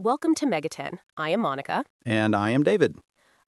Welcome to MEGA10. I am Monica. And I am David.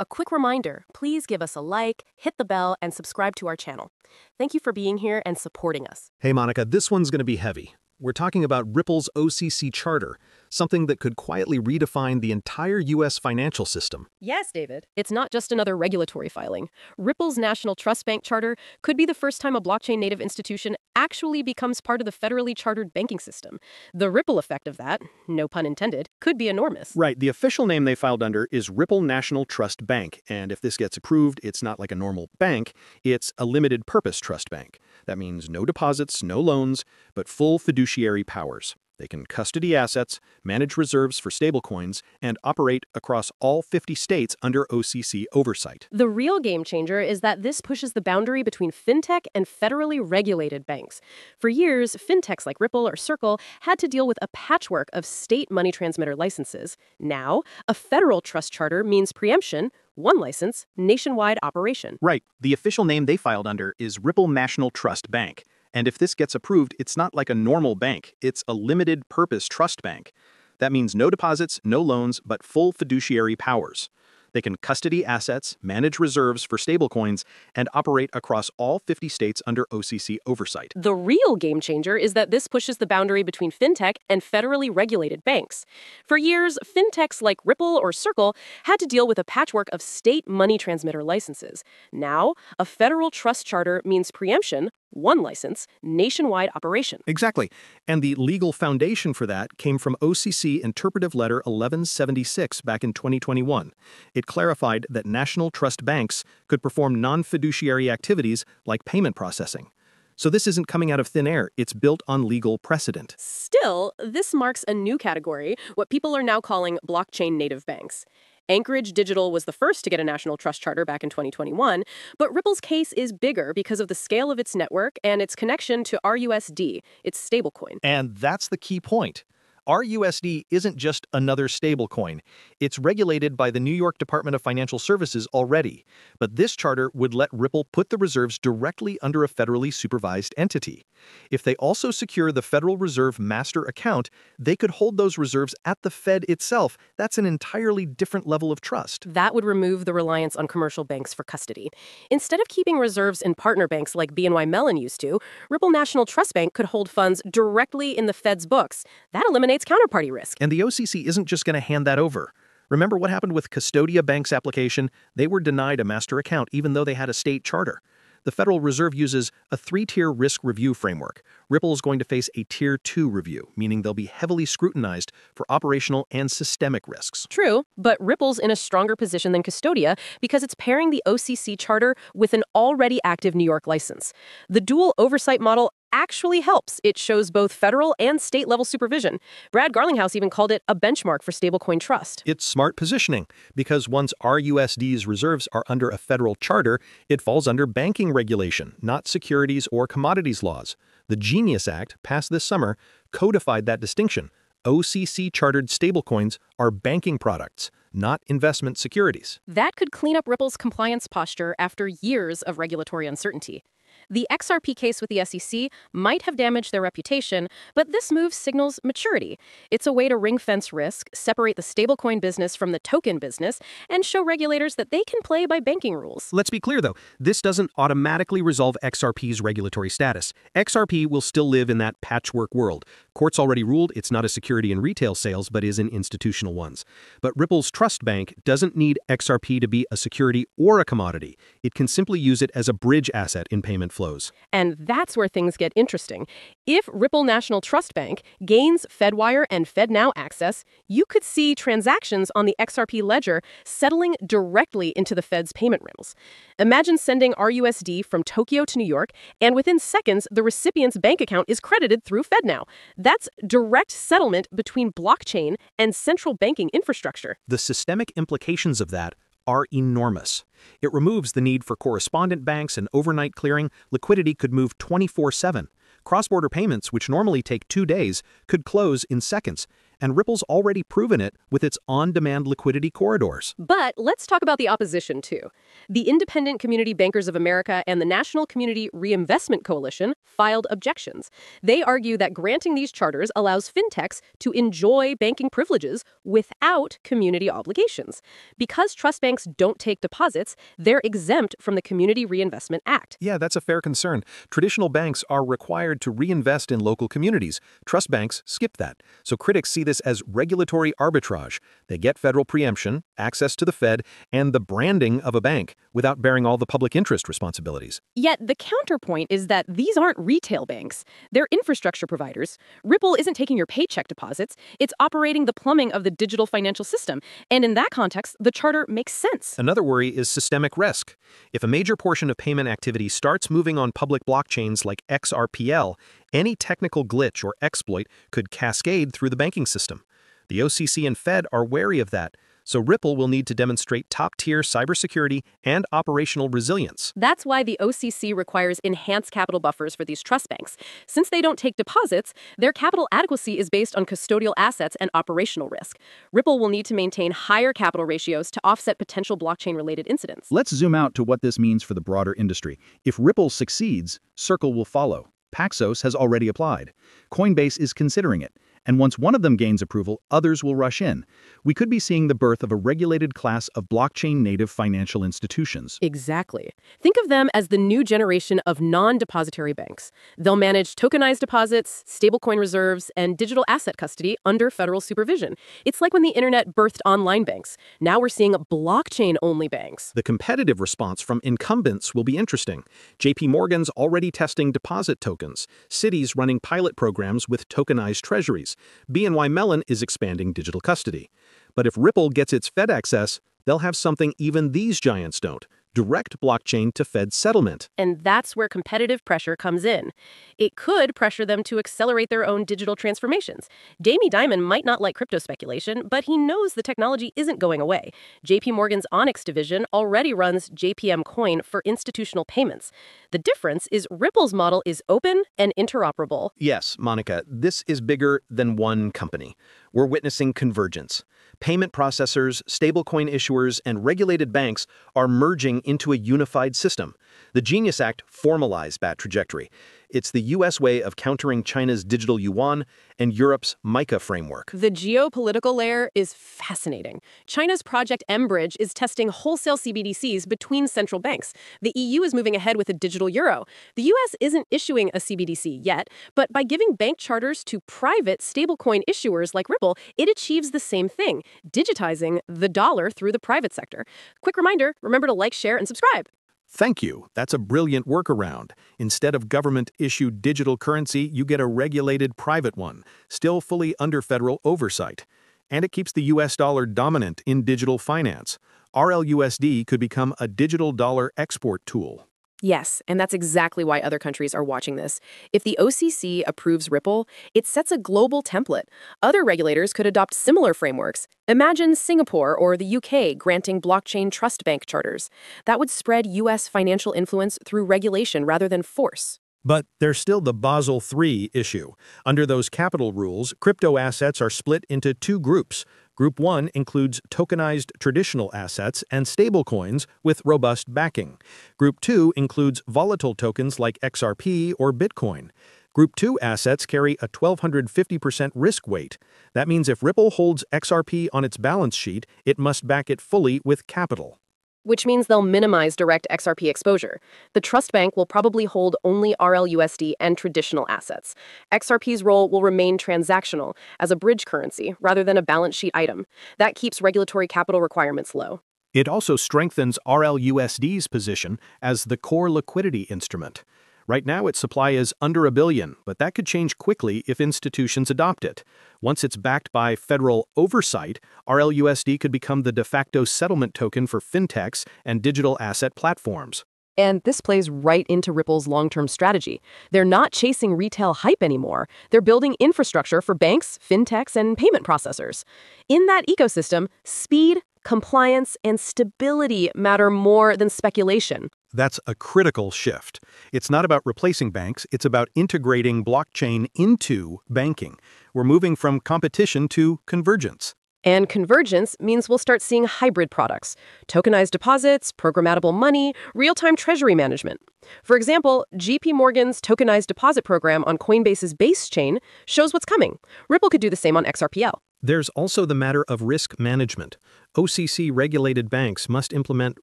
A quick reminder, please give us a like, hit the bell, and subscribe to our channel. Thank you for being here and supporting us. Hey, Monica, this one's going to be heavy. We're talking about Ripple's OCC charter, something that could quietly redefine the entire U.S. financial system. Yes, David. It's not just another regulatory filing. Ripple's National Trust Bank charter could be the first time a blockchain-native institution actually becomes part of the federally chartered banking system. The ripple effect of that, no pun intended, could be enormous. Right. The official name they filed under is Ripple National Trust Bank. And if this gets approved, it's not like a normal bank. It's a limited-purpose trust bank. That means no deposits, no loans, but full fiduciary powers. They can custody assets, manage reserves for stablecoins, and operate across all 50 states under OCC oversight. The real game changer is that this pushes the boundary between fintech and federally regulated banks. For years, fintechs like Ripple or Circle had to deal with a patchwork of state money transmitter licenses. Now, a federal trust charter means preemption, one license, nationwide operation. Right. The official name they filed under is Ripple National Trust Bank. And if this gets approved, it's not like a normal bank. It's a limited-purpose trust bank. That means no deposits, no loans, but full fiduciary powers. They can custody assets, manage reserves for stablecoins, and operate across all 50 states under OCC oversight. The real game changer is that this pushes the boundary between fintech and federally regulated banks. For years, fintechs like Ripple or Circle had to deal with a patchwork of state money transmitter licenses. Now, a federal trust charter means preemption, one license, nationwide operation. Exactly. And the legal foundation for that came from OCC Interpretive Letter 1176 back in 2021. It clarified that national trust banks could perform non-fiduciary activities like payment processing. So this isn't coming out of thin air. It's built on legal precedent. Still, this marks a new category, what people are now calling blockchain-native banks. Anchorage Digital was the first to get a national trust charter back in 2021, but Ripple's case is bigger because of the scale of its network and its connection to RLUSD, its stablecoin. And that's the key point. RLUSD isn't just another stablecoin. It's regulated by the New York Department of Financial Services already, but this charter would let Ripple put the reserves directly under a federally supervised entity. If they also secure the Federal Reserve Master Account, they could hold those reserves at the Fed itself. That's an entirely different level of trust. That would remove the reliance on commercial banks for custody. Instead of keeping reserves in partner banks like BNY Mellon used to, Ripple National Trust Bank could hold funds directly in the Fed's books. That eliminates counterparty risk. And the OCC isn't just going to hand that over. Remember what happened with Custodia Bank's application? They were denied a master account even though they had a state charter. The Federal Reserve uses a three-tier risk review framework. Ripple is going to face a Tier 2 review, meaning they'll be heavily scrutinized for operational and systemic risks. True, but Ripple's in a stronger position than Custodia because it's pairing the OCC charter with an already active New York license. The dual oversight model actually helps. It shows both federal and state-level supervision. Brad Garlinghouse even called it a benchmark for stablecoin trust. It's smart positioning, because once RLUSD's reserves are under a federal charter, it falls under banking regulation, not securities or commodities laws. The Genius Act, passed this summer, codified that distinction. OCC-chartered stablecoins are banking products, not investment securities. That could clean up Ripple's compliance posture after years of regulatory uncertainty. The XRP case with the SEC might have damaged their reputation, but this move signals maturity. It's a way to ring-fence risk, separate the stablecoin business from the token business, and show regulators that they can play by banking rules. Let's be clear, though. This doesn't automatically resolve XRP's regulatory status. XRP will still live in that patchwork world. Courts already ruled it's not a security in retail sales, but is in institutional ones. But Ripple's trust bank doesn't need XRP to be a security or a commodity. It can simply use it as a bridge asset in payment flows. And that's where things get interesting. If Ripple National Trust Bank gains Fedwire and FedNow access, you could see transactions on the XRP ledger settling directly into the Fed's payment rails. Imagine sending RLUSD from Tokyo to New York, and within seconds, the recipient's bank account is credited through FedNow. That's direct settlement between blockchain and central banking infrastructure. The systemic implications of that are enormous. It removes the need for correspondent banks and overnight clearing. Liquidity could move 24/7. Cross-border payments, which normally take 2 days, could close in seconds. and Ripple's already proven it with its on-demand liquidity corridors. But let's talk about the opposition, too. The Independent Community Bankers of America and the National Community Reinvestment Coalition filed objections. They argue that granting these charters allows fintechs to enjoy banking privileges without community obligations. Because trust banks don't take deposits, they're exempt from the Community Reinvestment Act. Yeah, that's a fair concern. Traditional banks are required to reinvest in local communities. Trust banks skip that. So critics see this as regulatory arbitrage. They get federal preemption, access to the Fed, and the branding of a bank without bearing all the public interest responsibilities. Yet the counterpoint is that these aren't retail banks. They're infrastructure providers. Ripple isn't taking your paycheck deposits. It's operating the plumbing of the digital financial system. And in that context, the charter makes sense. Another worry is systemic risk. If a major portion of payment activity starts moving on public blockchains like XRPL, any technical glitch or exploit could cascade through the banking system. The OCC and Fed are wary of that, so Ripple will need to demonstrate top-tier cybersecurity and operational resilience. That's why the OCC requires enhanced capital buffers for these trust banks. Since they don't take deposits, their capital adequacy is based on custodial assets and operational risk. Ripple will need to maintain higher capital ratios to offset potential blockchain-related incidents. Let's zoom out to what this means for the broader industry. If Ripple succeeds, Circle will follow. Paxos has already applied. Coinbase is considering it. And once one of them gains approval, others will rush in. We could be seeing the birth of a regulated class of blockchain-native financial institutions. Exactly. Think of them as the new generation of non-depository banks. They'll manage tokenized deposits, stablecoin reserves, and digital asset custody under federal supervision. It's like when the internet birthed online banks. Now we're seeing blockchain-only banks. The competitive response from incumbents will be interesting. JP Morgan's already testing deposit tokens. Citi's running pilot programs with tokenized treasuries. BNY Mellon is expanding digital custody. But if Ripple gets its Fed access, they'll have something even these giants don't: direct blockchain to Fed settlement. And that's where competitive pressure comes in. It could pressure them to accelerate their own digital transformations. Jamie Dimon might not like crypto speculation, but he knows the technology isn't going away. JP Morgan's Onyx division already runs JPM Coin for institutional payments. The difference is Ripple's model is open and interoperable. Yes, Monica, this is bigger than one company. We're witnessing convergence. Payment processors, stablecoin issuers, and regulated banks are merging into a unified system. The Genius Act formalized that trajectory. It's the U.S. way of countering China's digital yuan and Europe's MICA framework. The geopolitical layer is fascinating. China's Project MBridge is testing wholesale CBDCs between central banks. The EU is moving ahead with a digital euro. The U.S. isn't issuing a CBDC yet, but by giving bank charters to private stablecoin issuers like Ripple, it achieves the same thing, digitizing the dollar through the private sector. Quick reminder, remember to like, share, and subscribe. Thank you. That's a brilliant workaround. Instead of government-issued digital currency, you get a regulated private one, still fully under federal oversight. And it keeps the U.S. dollar dominant in digital finance. RLUSD could become a digital dollar export tool. Yes, and that's exactly why other countries are watching this. If the OCC approves Ripple, it sets a global template. Other regulators could adopt similar frameworks. Imagine Singapore or the UK granting blockchain trust bank charters. That would spread U.S. financial influence through regulation rather than force. But there's still the Basel III issue. Under those capital rules, crypto assets are split into two groups. Group 1 includes tokenized traditional assets and stablecoins with robust backing. Group 2 includes volatile tokens like XRP or Bitcoin. Group 2 assets carry a 1,250% risk weight. That means if Ripple holds XRP on its balance sheet, it must back it fully with capital. Which means they'll minimize direct XRP exposure. The trust bank will probably hold only RLUSD and traditional assets. XRP's role will remain transactional, as a bridge currency, rather than a balance sheet item. That keeps regulatory capital requirements low. It also strengthens RLUSD's position as the core liquidity instrument. Right now, its supply is under $1 billion, but that could change quickly if institutions adopt it. Once it's backed by federal oversight, RLUSD could become the de facto settlement token for fintechs and digital asset platforms. And this plays right into Ripple's long-term strategy. They're not chasing retail hype anymore. They're building infrastructure for banks, fintechs, and payment processors. In that ecosystem, speed, compliance, and stability matter more than speculation. That's a critical shift. It's not about replacing banks, it's about integrating blockchain into banking. We're moving from competition to convergence. And convergence means we'll start seeing hybrid products, tokenized deposits, programmable money, real-time treasury management. For example, JP Morgan's tokenized deposit program on Coinbase's Base chain shows what's coming. Ripple could do the same on XRPL. There's also the matter of risk management. OCC-regulated banks must implement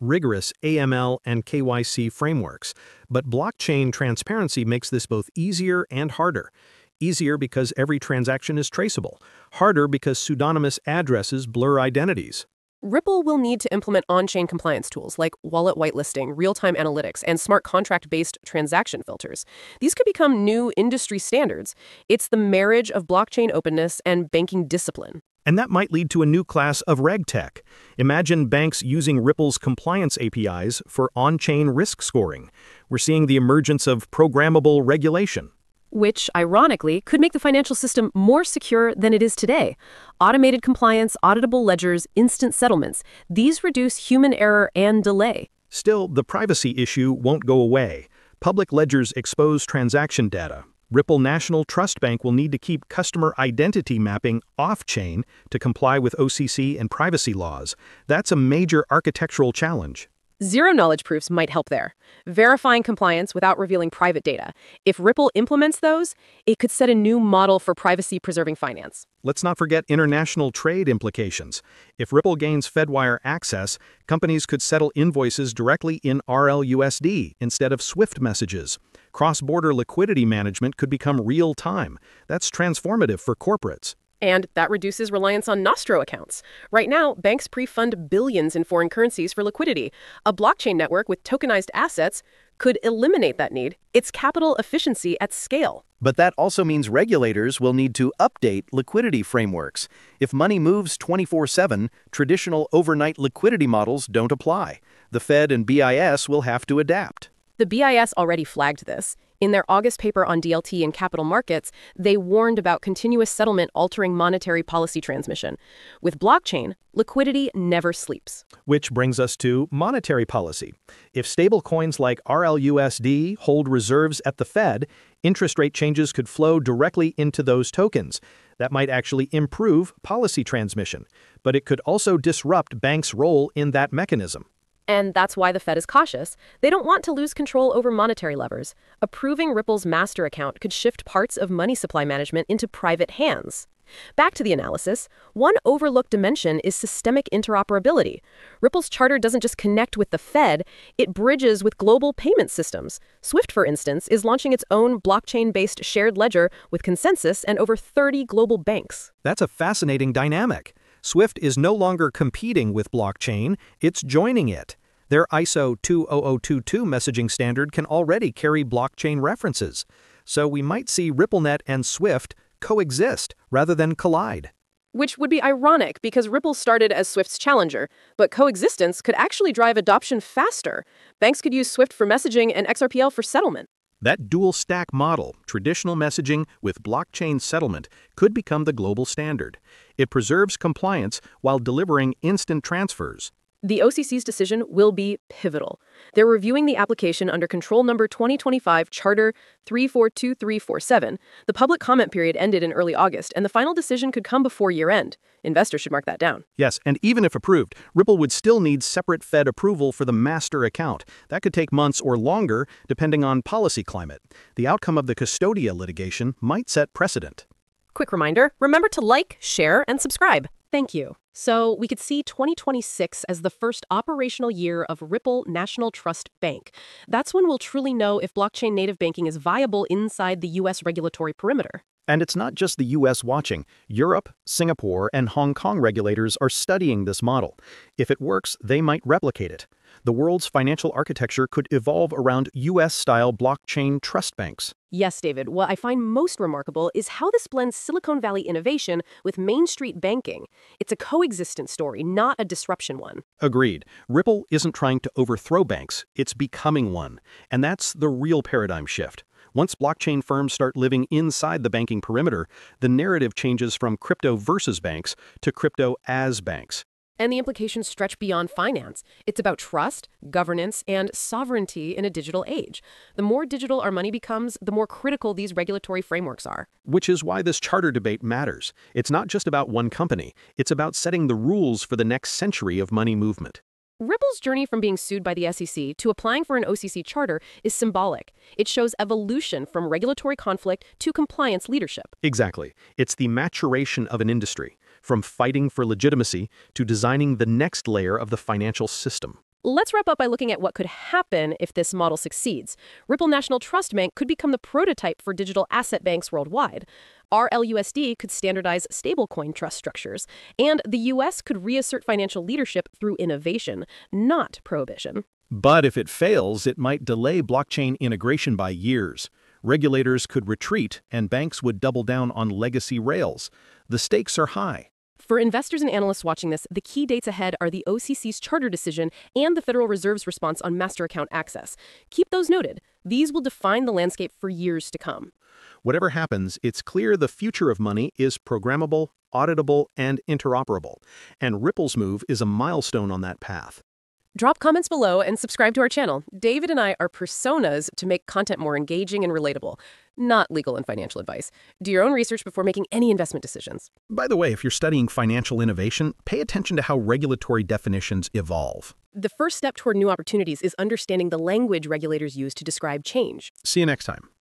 rigorous AML and KYC frameworks, but blockchain transparency makes this both easier and harder. Easier because every transaction is traceable. Harder because pseudonymous addresses blur identities. Ripple will need to implement on-chain compliance tools like wallet whitelisting, real-time analytics, and smart contract-based transaction filters. These could become new industry standards. It's the marriage of blockchain openness and banking discipline. And that might lead to a new class of RegTech. Imagine banks using Ripple's compliance APIs for on-chain risk scoring. We're seeing the emergence of programmable regulation, which, ironically, could make the financial system more secure than it is today. Automated compliance, auditable ledgers, instant settlements. These reduce human error and delay. Still, the privacy issue won't go away. Public ledgers expose transaction data. Ripple National Trust Bank will need to keep customer identity mapping off-chain to comply with OCC and privacy laws. That's a major architectural challenge. Zero-knowledge proofs might help there, verifying compliance without revealing private data. If Ripple implements those, it could set a new model for privacy-preserving finance. Let's not forget international trade implications. If Ripple gains Fedwire access, companies could settle invoices directly in RLUSD instead of SWIFT messages. Cross-border liquidity management could become real-time. That's transformative for corporates. And that reduces reliance on nostro accounts. Right now, banks pre-fund billions in foreign currencies for liquidity. A blockchain network with tokenized assets could eliminate that need. It's capital efficiency at scale. But that also means regulators will need to update liquidity frameworks. If money moves 24/7, traditional overnight liquidity models don't apply. The Fed and BIS will have to adapt. The BIS already flagged this. In their August paper on DLT and capital markets, they warned about continuous settlement altering monetary policy transmission. With blockchain, liquidity never sleeps. Which brings us to monetary policy. If stablecoins like RLUSD hold reserves at the Fed, interest rate changes could flow directly into those tokens. That might actually improve policy transmission, but it could also disrupt banks' role in that mechanism. And that's why the Fed is cautious. They don't want to lose control over monetary levers. Approving Ripple's master account could shift parts of money supply management into private hands. Back to the analysis, one overlooked dimension is systemic interoperability. Ripple's charter doesn't just connect with the Fed, it bridges with global payment systems. SWIFT, for instance, is launching its own blockchain-based shared ledger with consensus and over 30 global banks. That's a fascinating dynamic. SWIFT is no longer competing with blockchain, it's joining it. Their ISO 20022 messaging standard can already carry blockchain references. So we might see RippleNet and SWIFT coexist rather than collide. Which would be ironic because Ripple started as SWIFT's challenger, but coexistence could actually drive adoption faster. Banks could use SWIFT for messaging and XRPL for settlement. That dual-stack model, traditional messaging with blockchain settlement, could become the global standard. It preserves compliance while delivering instant transfers. The OCC's decision will be pivotal. They're reviewing the application under Control Number 2025, Charter 342347. The public comment period ended in early August, and the final decision could come before year-end. Investors should mark that down. Yes, and even if approved, Ripple would still need separate Fed approval for the master account. That could take months or longer, depending on policy climate. The outcome of the Custodia litigation might set precedent. Quick reminder, remember to like, share, and subscribe. Thank you. So we could see 2026 as the first operational year of Ripple National Trust Bank. That's when we'll truly know if blockchain-native banking is viable inside the U.S. regulatory perimeter. And it's not just the U.S. watching. Europe, Singapore, and Hong Kong regulators are studying this model. If it works, they might replicate it. The world's financial architecture could evolve around U.S.-style blockchain trust banks. Yes, David. What I find most remarkable is how this blends Silicon Valley innovation with Main Street banking. It's a coexistence story, not a disruption one. Agreed. Ripple isn't trying to overthrow banks. It's becoming one. And that's the real paradigm shift. Once blockchain firms start living inside the banking perimeter, the narrative changes from crypto versus banks to crypto as banks. And the implications stretch beyond finance. It's about trust, governance, and sovereignty in a digital age. The more digital our money becomes, the more critical these regulatory frameworks are. Which is why this charter debate matters. It's not just about one company. It's about setting the rules for the next century of money movement. Ripple's journey from being sued by the SEC to applying for an OCC charter is symbolic. It shows evolution from regulatory conflict to compliance leadership. Exactly. It's the maturation of an industry, from fighting for legitimacy to designing the next layer of the financial system. Let's wrap up by looking at what could happen if this model succeeds. Ripple National Trust Bank could become the prototype for digital asset banks worldwide. RLUSD could standardize stablecoin trust structures. And the U.S. could reassert financial leadership through innovation, not prohibition. But if it fails, it might delay blockchain integration by years. Regulators could retreat, and banks would double down on legacy rails. The stakes are high. For investors and analysts watching this, the key dates ahead are the OCC's charter decision and the Federal Reserve's response on master account access. Keep those noted. These will define the landscape for years to come. Whatever happens, it's clear the future of money is programmable, auditable, and interoperable. And Ripple's move is a milestone on that path. Drop comments below and subscribe to our channel. David and I are personas to make content more engaging and relatable. Not legal and financial advice. Do your own research before making any investment decisions. By the way, if you're studying financial innovation, pay attention to how regulatory definitions evolve. The first step toward new opportunities is understanding the language regulators use to describe change. See you next time.